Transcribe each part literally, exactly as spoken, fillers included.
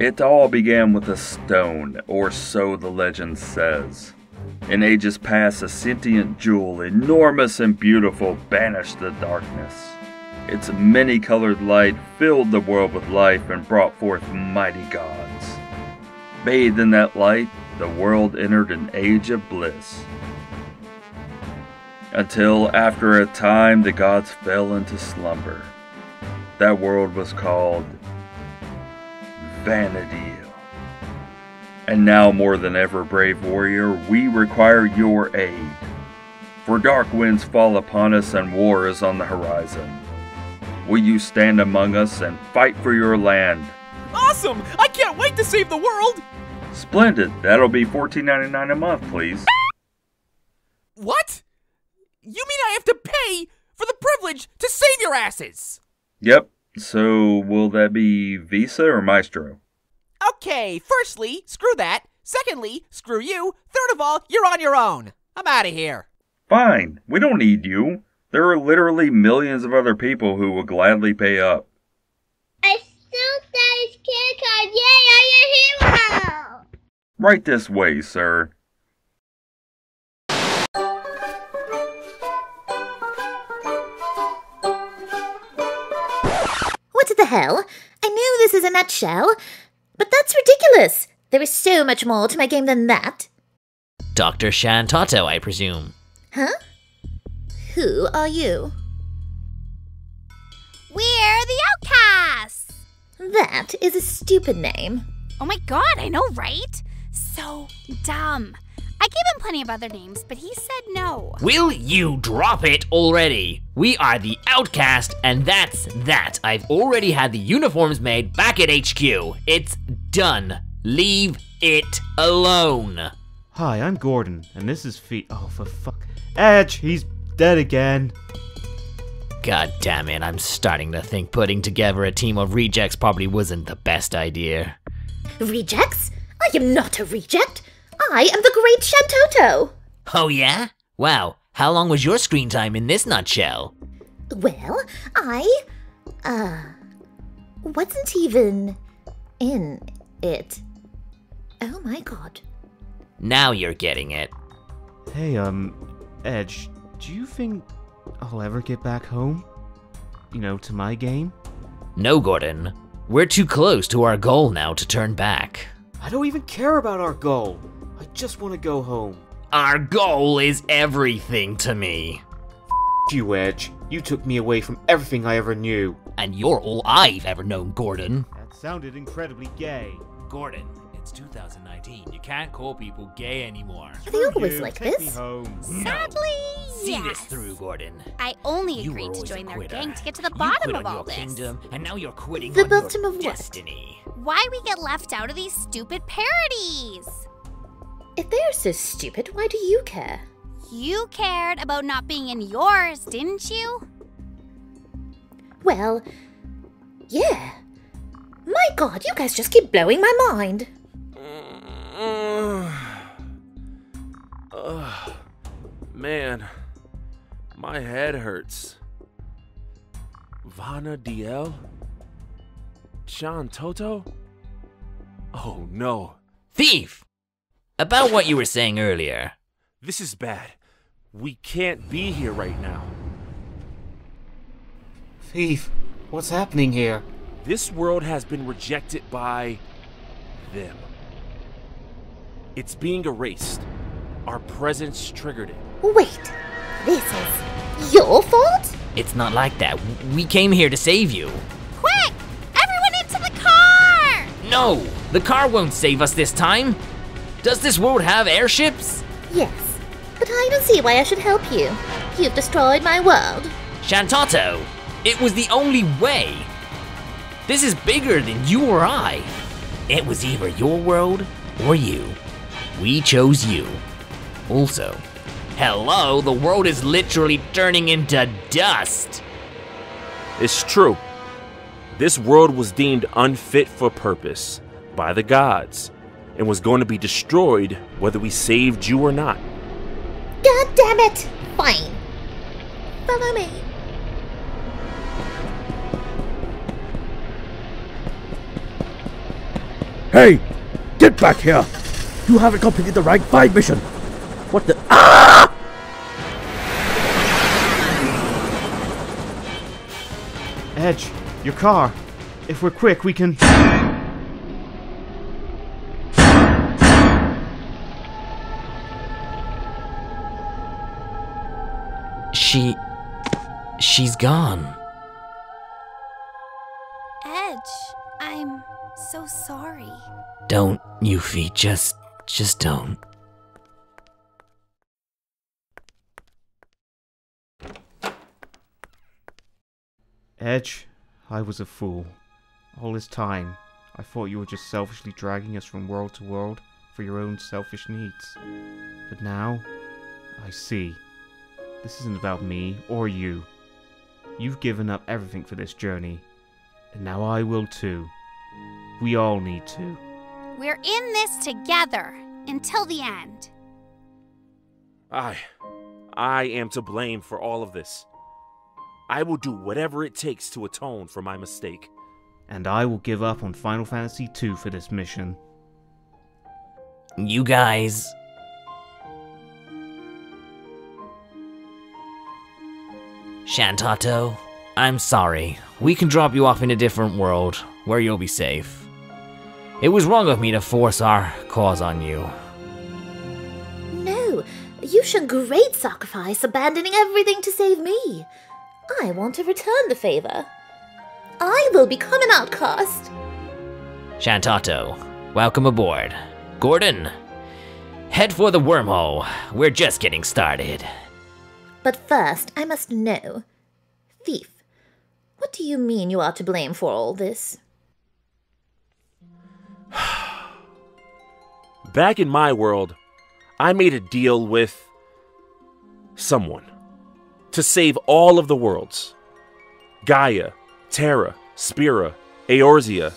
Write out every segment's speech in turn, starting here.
It all began with a stone, or so the legend says. In ages past, a sentient jewel, enormous and beautiful, banished the darkness. Its many-colored light filled the world with life and brought forth mighty gods. Bathed in that light, the world entered an age of bliss. Until, after a time, the gods fell into slumber. That world was called Vana'diel. And now more than ever, brave warrior, we require your aid. For dark winds fall upon us and war is on the horizon. Will you stand among us and fight for your land? Awesome! I can't wait to save the world! Splendid! That'll be fourteen ninety-nine a month, please. What? You mean I have to pay for the privilege to save your asses? Yep. So, will that be Visa or Maestro? Okay, firstly, screw that. Secondly, screw you. Third of all, you're on your own. I'm out of here. Fine. We don't need you. There are literally millions of other people who will gladly pay up. I still got his kid card. Yay, I'm your hero! Right this way, sir. What the hell? I know this is a nutshell, but that's ridiculous. There is so much more to my game than that. Doctor Shantotto, I presume. Huh? Who are you? We're the Outcasts! That is a stupid name. Oh my god, I know, right? So dumb. I gave him plenty of other names, but he said no. Will you drop it already? We are the Outcast, and that's that. I've already had the uniforms made back at H Q. It's done. Leave it alone. Hi, I'm Gordon, and this is Fe- Oh, for fuck- Edge, he's dead again. God damn it, I'm starting to think putting together a team of rejects probably wasn't the best idea. Rejects? I am not a reject. I am the great Shantotto! Oh yeah? Wow, how long was your screen time in this nutshell? Well, I... uh... wasn't even... in... it. Oh my god. Now you're getting it. Hey, um, Edge, do you think I'll ever get back home? You know, to my game? No, Gordon. We're too close to our goal now to turn back. I don't even care about our goal. I just want to go home. Our goal is everything to me. F you, Edge. You took me away from everything I ever knew. And you're all I've ever known, Gordon. That sounded incredibly gay. Gordon, it's two thousand nineteen. You can't call people gay anymore. Are they always like this? Take me home. Sadly, yes. See this through, Gordon. I only agreed to join their gang to get to the bottom of all this. Kingdom, and now you're quitting the bottom of destiny. Why we get left out of these stupid parodies? If they're so stupid, why do you care? You cared about not being in yours, didn't you? Well, yeah. My god, you guys just keep blowing my mind. Ugh. Man, my head hurts. Vana'diel? Shantotto? Oh no. Thief! About what you were saying earlier. This is bad. We can't be here right now. Thief, what's happening here? This world has been rejected by them. It's being erased. Our presence triggered it. Wait, this is your fault? It's not like that. We came here to save you. Quick! Everyone into the car! No, the car won't save us this time. Does this world have airships? Yes, but I don't see why I should help you. You've destroyed my world. Shantotto, it was the only way. This is bigger than you or I. It was either your world or you. We chose you. Also, hello, the world is literally turning into dust. It's true. This world was deemed unfit for purpose by the gods, and was going to be destroyed whether we saved you or not. God damn it! Fine. Follow me. Hey! Get back here! You haven't completed the rank five mission! What the— ah! Edge, your car. If we're quick, we can— She... she's gone. Edge, I'm so sorry. Don't, Yuffie, just... just don't. Edge, I was a fool. All this time, I thought you were just selfishly dragging us from world to world for your own selfish needs. But now, I see. This isn't about me or you. You've given up everything for this journey. And now I will too. We all need to. We're in this together, until the end. I... I am to blame for all of this. I will do whatever it takes to atone for my mistake. And I will give up on Final Fantasy two for this mission. You guys... Shantotto, I'm sorry. We can drop you off in a different world, where you'll be safe. It was wrong of me to force our cause on you. No, you showed great sacrifice, abandoning everything to save me. I want to return the favor. I will become an outcast. Shantotto, welcome aboard. Gordon, head for the wormhole. We're just getting started. But first, I must know. Thief, what do you mean you are to blame for all this? Back in my world, I made a deal with someone to save all of the worlds. Gaia, Terra, Spira, Eorzea,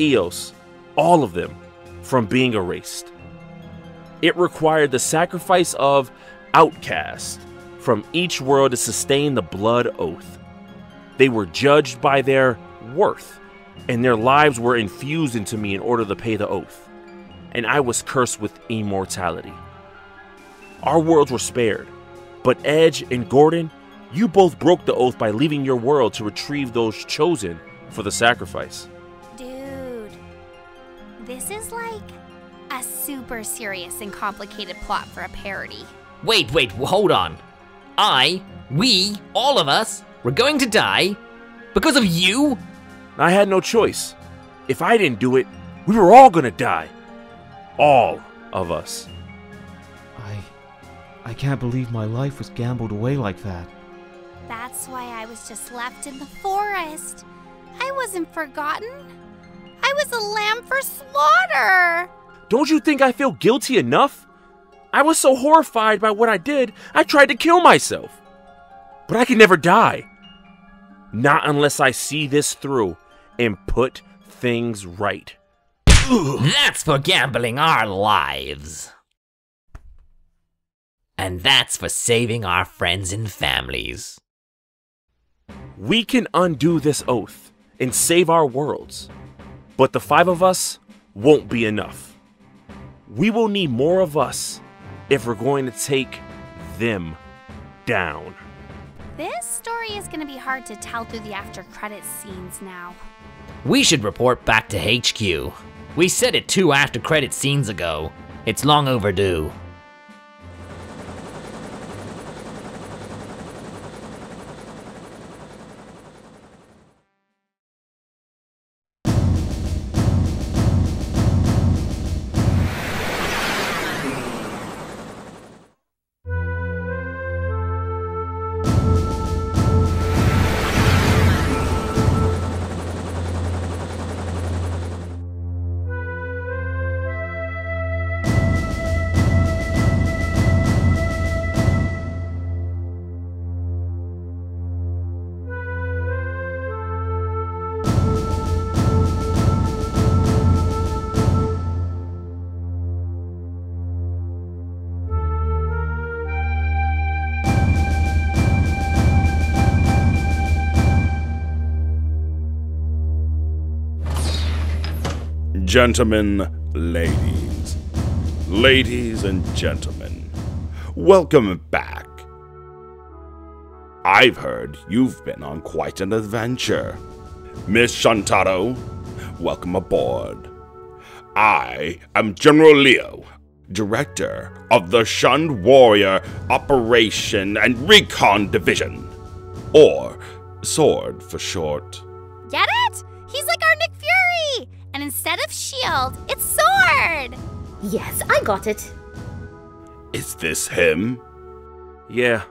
Eos, all of them from being erased. It required the sacrifice of outcasts from each world to sustain the blood oath. They were judged by their worth, and their lives were infused into me in order to pay the oath, and I was cursed with immortality. Our worlds were spared, but Edge and Gordon, you both broke the oath by leaving your world to retrieve those chosen for the sacrifice. Dude, this is like a super serious and complicated plot for a parody. Wait, wait, hold on. I, we, all of us, we're going to die because of you? I had no choice. If I didn't do it, we were all gonna die. All of us. I... I can't believe my life was gambled away like that. That's why I was just left in the forest. I wasn't forgotten. I was a lamb for slaughter. Don't you think I feel guilty enough? I was so horrified by what I did, I tried to kill myself. But I can never die. Not unless I see this through and put things right. That's for gambling our lives. And that's for saving our friends and families. We can undo this oath and save our worlds. But the five of us won't be enough. We will need more of us if we're going to take them down. This story is going to be hard to tell through the after-credits scenes now. We should report back to H Q. We said it two after-credits scenes ago. It's long overdue. Gentlemen, ladies, ladies and gentlemen, welcome back. I've heard you've been on quite an adventure. Miss Shantotto, welcome aboard. I am General Leo, Director of the Shunned Warrior Operation and Recon Division, or SWORD for short. Get it? He's like our Nick Fury! And instead of shield, it's SWORD! Yes, I got it. Is this him? Yeah.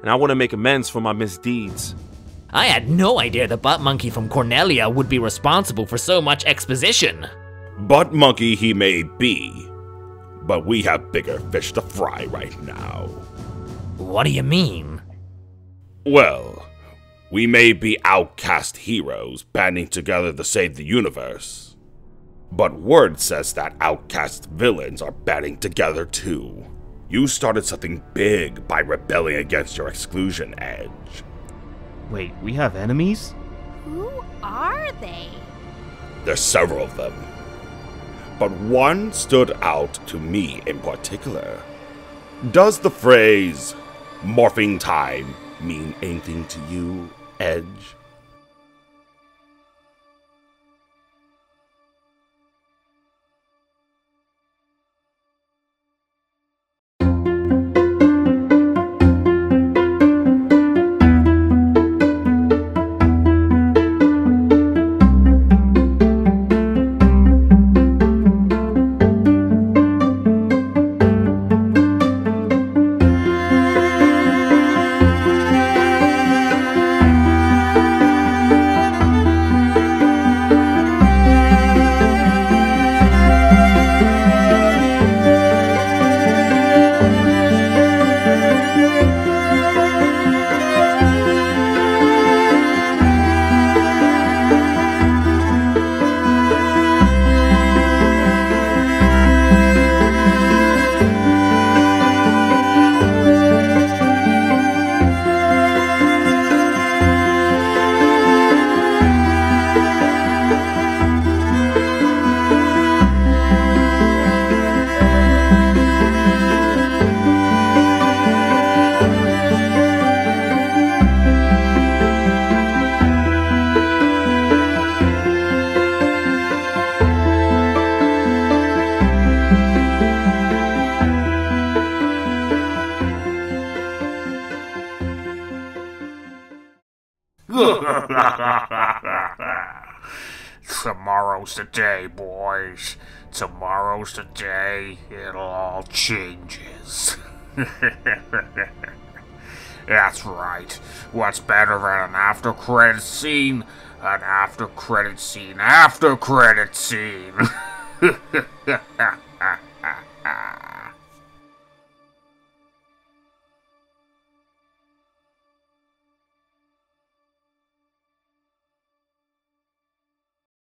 And I want to make amends for my misdeeds. I had no idea the butt monkey from Cornelia would be responsible for so much exposition. Butt monkey he may be, but we have bigger fish to fry right now. What do you mean? Well, we may be outcast heroes banding together to save the universe, but word says that outcast villains are banding together too. You started something big by rebelling against your exclusion edge. Wait, we have enemies? Who are they? There's several of them, but one stood out to me in particular. Does the phrase, morphing time, mean anything to you, Edge? Tomorrow's the day, boys. Tomorrow's the day. It all changes. That's right. What's better than an after-credit scene? An after-credit scene. After-credit scene.